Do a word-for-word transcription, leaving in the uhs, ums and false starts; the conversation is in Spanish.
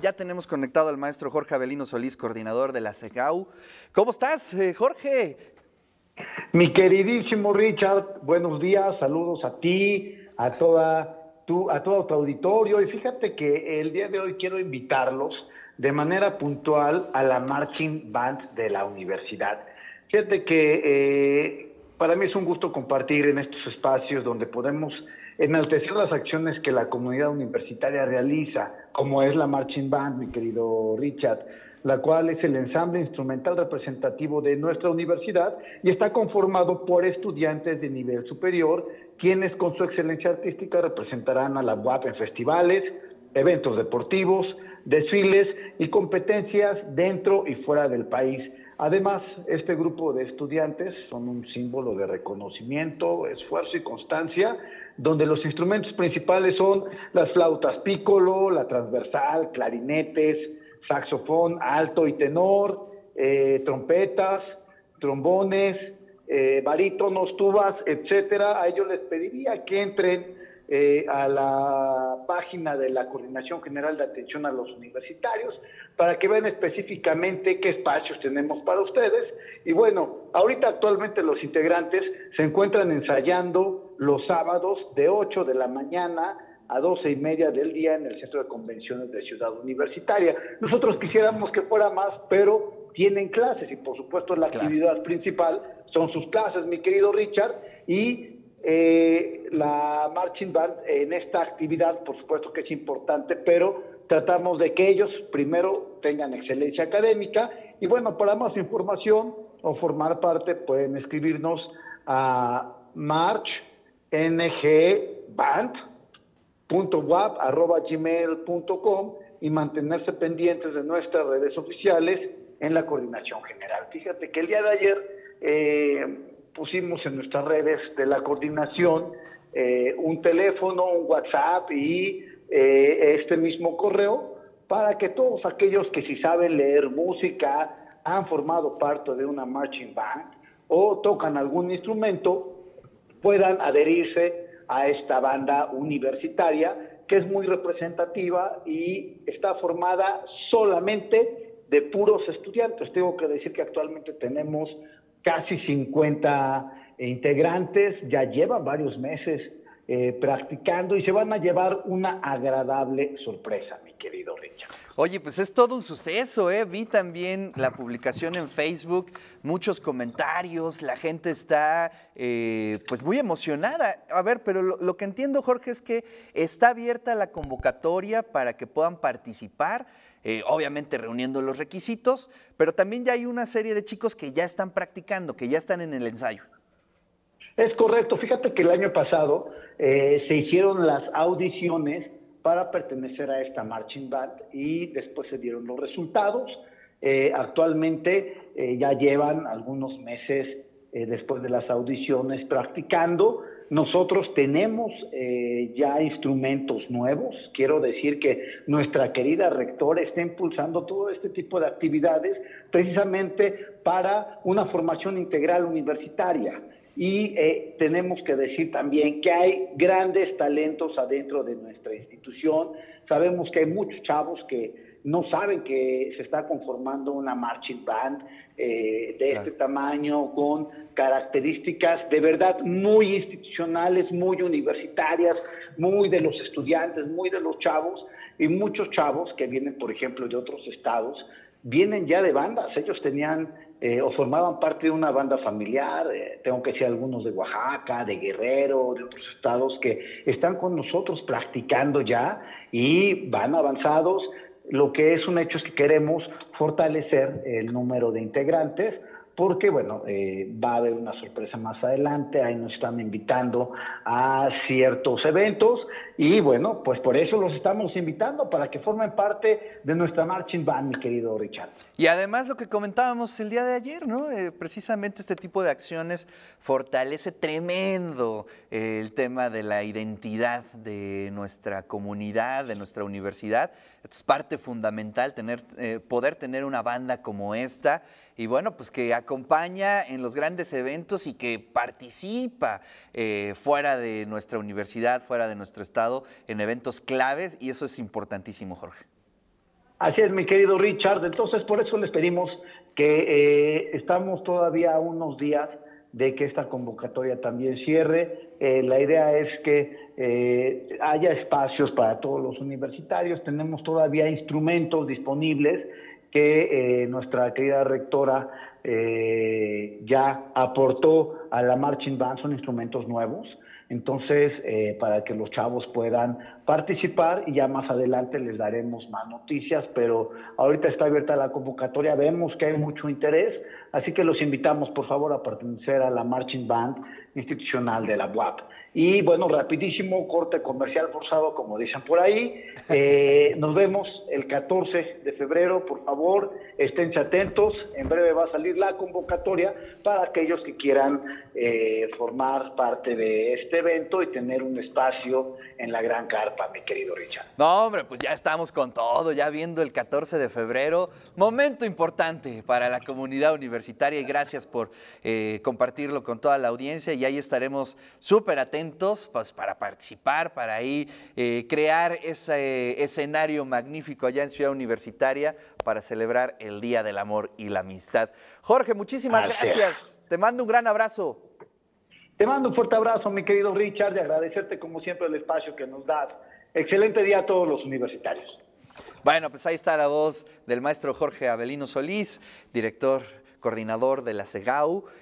Ya tenemos conectado al maestro Jorge Avelino Solís, coordinador de la SEGAU. ¿Cómo estás, Jorge? Mi queridísimo Richard, buenos días, saludos a ti, a, toda tu, a todo tu auditorio. Y fíjate que el día de hoy quiero invitarlos de manera puntual a la Marching Band de la universidad. Fíjate que eh, para mí es un gusto compartir en estos espacios donde podemos enaltecer las acciones que la comunidad universitaria realiza, como es la Marching Band, mi querido Richard, la cual es el ensamble instrumental representativo de nuestra universidad y está conformado por estudiantes de nivel superior, quienes con su excelencia artística representarán a la B U A P en festivales, eventos deportivos, desfiles y competencias dentro y fuera del país. Además, este grupo de estudiantes son un símbolo de reconocimiento, esfuerzo y constancia, donde los instrumentos principales son las flautas piccolo, la transversal, clarinetes, saxofón alto y tenor, eh, trompetas, trombones, eh, barítonos, tubas, etcétera. A ellos les pediría que entren Eh, a la página de la Coordinación General de Atención a los Universitarios para que vean específicamente qué espacios tenemos para ustedes. Y bueno, ahorita actualmente los integrantes se encuentran ensayando los sábados de ocho de la mañana a doce y media del día en el Centro de Convenciones de Ciudad Universitaria. Nosotros quisiéramos que fuera más, pero tienen clases y por supuesto la claro. actividad principal son sus clases, mi querido Richard, y Eh, la Marching Band en esta actividad, por supuesto que es importante, pero tratamos de que ellos primero tengan excelencia académica. Y bueno, para más información o formar parte, pueden escribirnos a marching band b u a p arroba gmail punto com y mantenerse pendientes de nuestras redes oficiales en la Coordinación General. Fíjate que el día de ayer eh, pusimos en nuestras redes de la coordinación eh, un teléfono, un WhatsApp y eh, este mismo correo para que todos aquellos que si saben leer música, han formado parte de una marching band o tocan algún instrumento, puedan adherirse a esta banda universitaria que es muy representativa y está formada solamente de puros estudiantes. Tengo que decir que actualmente tenemos casi cincuenta integrantes, ya llevan varios meses eh, practicando y se van a llevar una agradable sorpresa, mi querido Richard. Oye, pues es todo un suceso, ¿eh? Vi también la publicación en Facebook, muchos comentarios, la gente está eh, pues muy emocionada. A ver, pero lo, lo que entiendo, Jorge, es que está abierta la convocatoria para que puedan participar. Eh, obviamente reuniendo los requisitos, pero también ya hay una serie de chicos que ya están practicando, que ya están en el ensayo. Es correcto, fíjate que el año pasado eh, se hicieron las audiciones para pertenecer a esta Marching Band y después se dieron los resultados. Eh, actualmente eh, ya llevan algunos meses eh, después de las audiciones practicando. Nosotros tenemos eh, ya instrumentos nuevos. Quiero decir que nuestra querida rectora está impulsando todo este tipo de actividades precisamente para una formación integral universitaria. Y eh, tenemos que decir también que hay grandes talentos adentro de nuestra institución. Sabemos que hay muchos chavos que no saben que se está conformando una marching band eh, de claro. este tamaño, con características de verdad muy institucionales, muy universitarias, muy de los estudiantes, muy de los chavos, y muchos chavos que vienen, por ejemplo, de otros estados, vienen ya de bandas. Ellos tenían eh, o formaban parte de una banda familiar, eh, tengo que decir algunos de Oaxaca, de Guerrero, de otros estados que están con nosotros practicando ya y van avanzados. Lo que es un hecho es que queremos fortalecer el número de integrantes porque, bueno, eh, va a haber una sorpresa más adelante. Ahí nos están invitando a ciertos eventos y, bueno, pues por eso los estamos invitando, para que formen parte de nuestra Marching Band, mi querido Richard. Y además lo que comentábamos el día de ayer, ¿no? Eh, precisamente este tipo de acciones fortalece tremendo el tema de la identidad de nuestra comunidad, de nuestra universidad. Es parte fundamental tener, eh, poder tener una banda como esta y, bueno, pues que acompaña en los grandes eventos y que participa eh, fuera de nuestra universidad, fuera de nuestro estado, en eventos claves, y eso es importantísimo, Jorge. Así es, mi querido Richard. Entonces, por eso les pedimos que eh, estamos todavía a unos días de que esta convocatoria también cierre. Eh, la idea es que eh, haya espacios para todos los universitarios. Tenemos todavía instrumentos disponibles que eh, nuestra querida rectora eh, ya aportó a la Marching Band, son instrumentos nuevos. Entonces, eh, para que los chavos puedan participar y ya más adelante les daremos más noticias, pero ahorita está abierta la convocatoria, vemos que hay mucho interés, así que los invitamos, por favor, a pertenecer a la Marching Band institucional de la B U A P. Y bueno, rapidísimo, corte comercial forzado, como dicen por ahí. Eh, nos vemos el catorce de febrero, por favor, esténse atentos, en breve va a salir la convocatoria para aquellos que quieran eh, formar parte de este evento y tener un espacio en la gran carpa, mi querido Richard. No, hombre, pues ya estamos con todo, ya viendo el catorce de febrero, momento importante para la comunidad universitaria y gracias por eh, compartirlo con toda la audiencia y ahí estaremos súper atentos pues, para participar, para ahí eh, crear ese escenario magnífico allá en Ciudad Universitaria para celebrar el Día del Amor y la Amistad. Jorge, muchísimas gracias. Te mando un gran abrazo. Te mando un fuerte abrazo, mi querido Richard, y agradecerte como siempre el espacio que nos das. Excelente día a todos los universitarios. Bueno, pues ahí está la voz del maestro Jorge Avelino Solís, director, coordinador de la SEGAU.